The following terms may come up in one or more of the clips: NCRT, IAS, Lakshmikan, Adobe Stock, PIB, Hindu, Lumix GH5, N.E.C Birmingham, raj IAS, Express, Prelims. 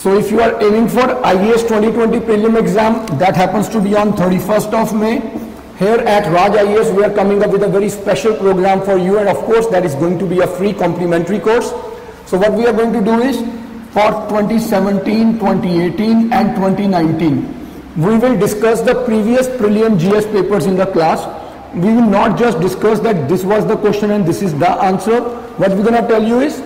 So if you are aiming for IAS 2020 prelim exam, that happens to be on 31st of May. Here at Raj IAS, we are coming up with a very special program for you, and of course that is going to be a free complimentary course. So what we are going to do is, for 2017, 2018 and 2019, we will discuss the previous prelim GS papers in the class. We will not just discuss that this was the question and this is the answer. What we're going to tell you is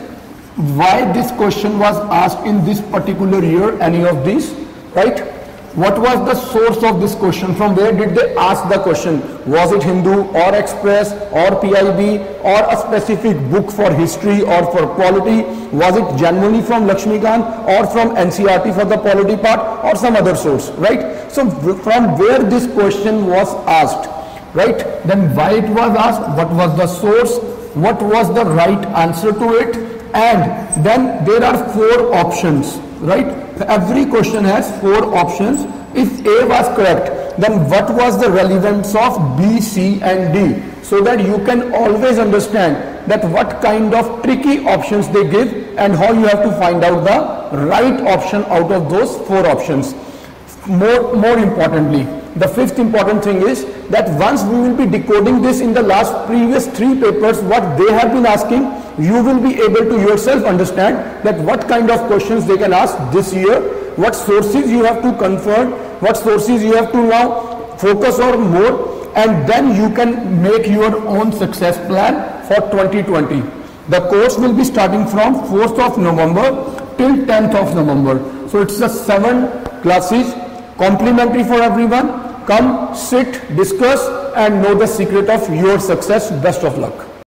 why this question was asked in this particular year, any of these, right? What was the source of this question? From where did they ask the question? Was it Hindu or Express or PIB or a specific book for history or for polity? Was it generally from Lakshmikan or from NCRT for the polity part or some other source, right? So from where this question was asked, right? Then why it was asked, what was the source, what was the right answer to it? And then there are four options, right? Every question has four options. If A was correct, then what was the relevance of B, C and D, so that you can always understand that what kind of tricky options they give and how you have to find out the right option out of those four options. More importantly, the fifth important thing is that once we will be decoding this in the previous three papers, what they have been asking, you will be able to yourself understand that what kind of questions they can ask this year, what sources you have to confirm, what sources you have to now focus on more, and then you can make your own success plan for 2020. The course will be starting from 4th of November till 10th of November. So it's the 7 classes, complimentary for everyone. Come, sit, discuss and know the secret of your success. Best of luck.